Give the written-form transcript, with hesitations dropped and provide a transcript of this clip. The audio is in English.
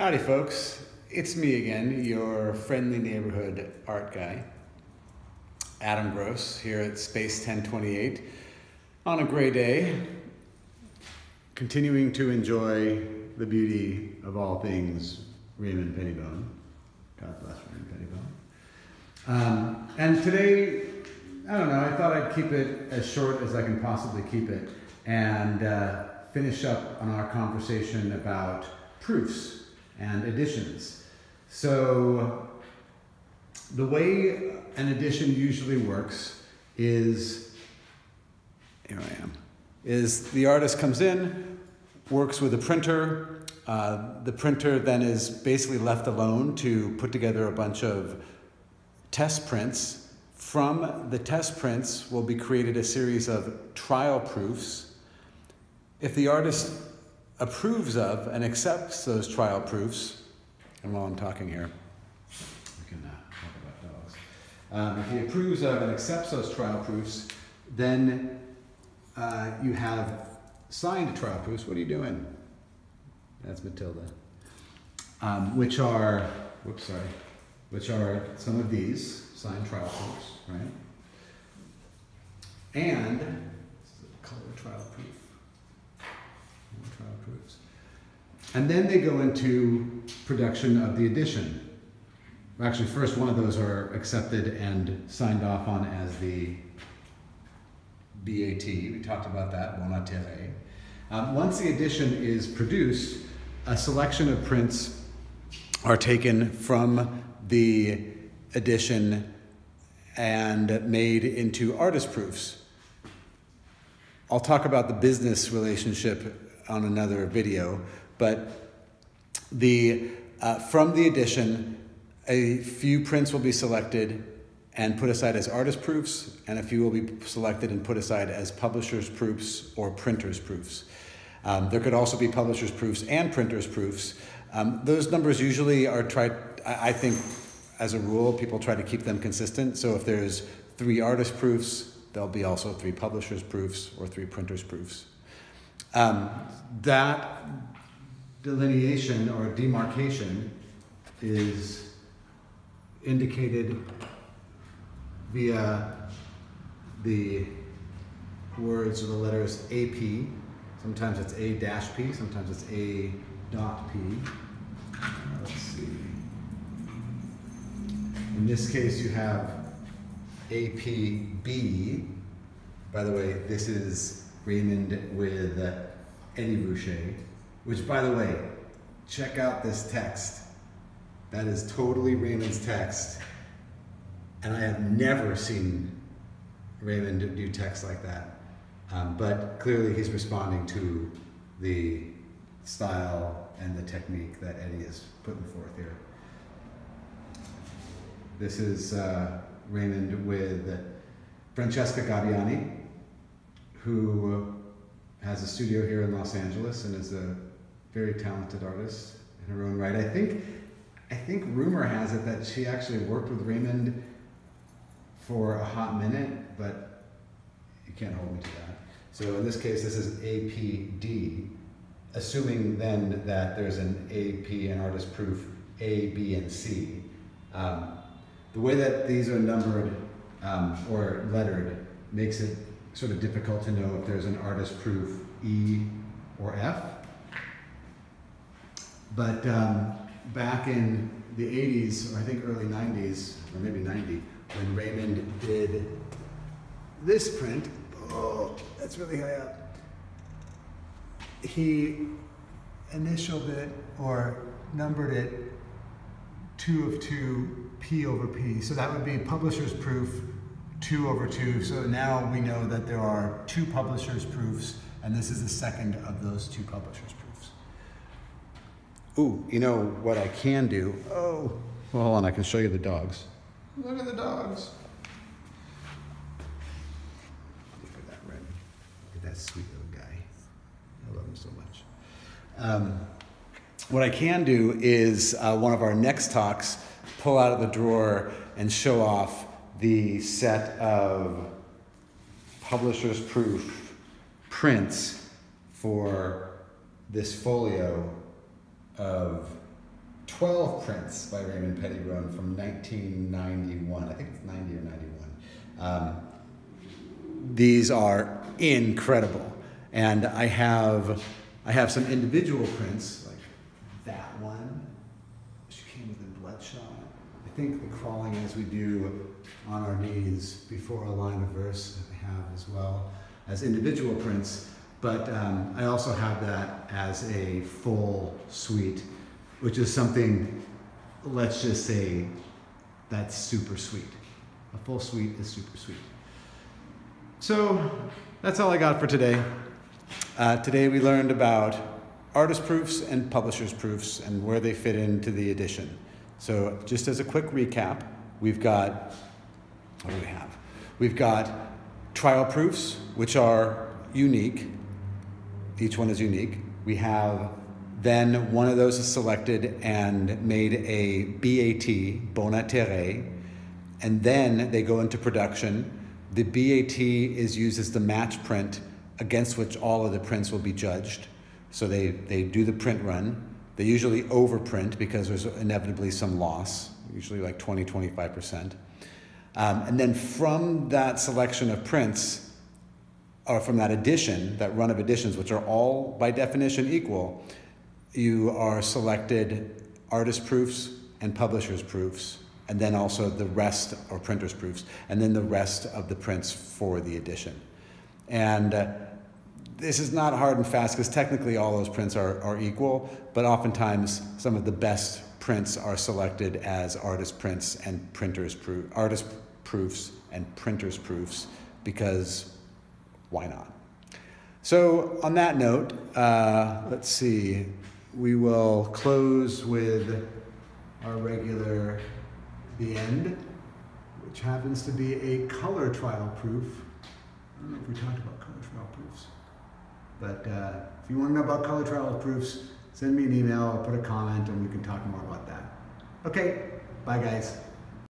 Howdy folks, it's me again, your friendly neighborhood art guy, Adam Gross, here at Space 1028 on a gray day, continuing to enjoy the beauty of all things Raymond Pettibon. God bless Raymond Pettibon. And today, I don't know, I thought I'd keep it as short as I can possibly keep it and finish up on our conversation about proofs and additions. So the way an addition usually works is, the artist comes in, works with a printer. The printer then is basically left alone to put together a bunch of test prints. From the test prints will be created a series of trial proofs. If the artist approves of and accepts those trial proofs, and while I'm talking here, we can talk about dogs. If he approves of and accepts those trial proofs, then you have signed trial proofs. What are you doing? That's Matilda. Which are some of these signed trial proofs, right? And this is a color trial proof. And then they go into production of the addition. Actually, first one of those are accepted and signed off on as the BAT. We talked about that, Matilda. Once the addition is produced, a selection of prints are taken from the addition and made into artist proofs. I'll talk about the business relationship on another video, but from the addition, a few prints will be selected and put aside as artist proofs, and a few will be selected and put aside as publisher's proofs or printer's proofs. There could also be publisher's proofs and printer's proofs. Those numbers usually are tried, I think, as a rule, people try to keep them consistent. So if there's 3 artist proofs, there'll be also 3 publisher's proofs or 3 printer's proofs. That delineation or demarcation is indicated via the words or the letters AP. Sometimes it's A dash P, sometimes it's A dot P. Let's see. In this case, you have APB. By the way, this is Raymond with Eddie Ruscha, which, by the way, check out this text. That is totally Raymond's text, and I have never seen Raymond do text like that. But clearly he's responding to the style and the technique that Eddie is putting forth here. This is Raymond with Francesca Gabbiani, who has a studio here in Los Angeles and is a very talented artist in her own right. I think rumor has it that she actually worked with Raymond for a hot minute, but you can't hold me to that. So in this case, this is APD, assuming then that there's an AP, an artist proof, A, B, and C. The way that these are numbered or lettered makes it sort of difficult to know if there's an artist proof E or F. But back in the 80s, or I think early 90s, or maybe 90, when Raymond did this print, oh, that's really high up. He initialed it or numbered it 2 of 2 P over P. So that would be publisher's proof 2 over 2, so now we know that there are 2 publisher's proofs, and this is the second of those 2 publisher's proofs. Ooh, you know what I can do? Oh, well, hold on, I can show you the dogs. Look at the dogs. Look at that red. Look at that sweet little guy. I love him so much. What I can do is one of our next talks, pull out of the drawer and show off the set of publisher's proof prints for this folio of 12 prints by Raymond Pettibon from 1991. I think it's 90 or 91. These are incredible, and I have some individual prints like that one, which came with a bloodshot. I think the crawling as we do on our knees before a line of verse I have as well as individual prints, but I also have that as a full suite, which is something, let's just say, that's super sweet. A full suite is super sweet. So that's all I got for today. Today we learned about artist proofs and publisher's proofs and where they fit into the edition. So just as a quick recap, we've got, what do we have? We've got trial proofs, which are unique. Each one is unique. We have then one of those is selected and made a BAT, bon à tirer, and then they go into production. The BAT is used as the match print against which all of the prints will be judged. So they do the print run. They usually overprint because there's inevitably some loss, usually like 20, 25%. And then from that selection of prints, or from that edition, that run of editions, which are all by definition equal, you are selected artist proofs and publisher's proofs, and then also the rest, or printer's proofs, and then the rest of the prints for the edition. And this is not hard and fast, because technically all those prints are equal, but oftentimes some of the best prints are selected as artist prints and printer's proof, artist proofs and printer's proofs, because why not? So on that note, let's see, we will close with our regular the end, which happens to be a color trial proof. I don't know if we talked about color trial proofs, but if you want to know about color trial proofs, send me an email, I'll put a comment, and we can talk more about that. Okay, bye guys.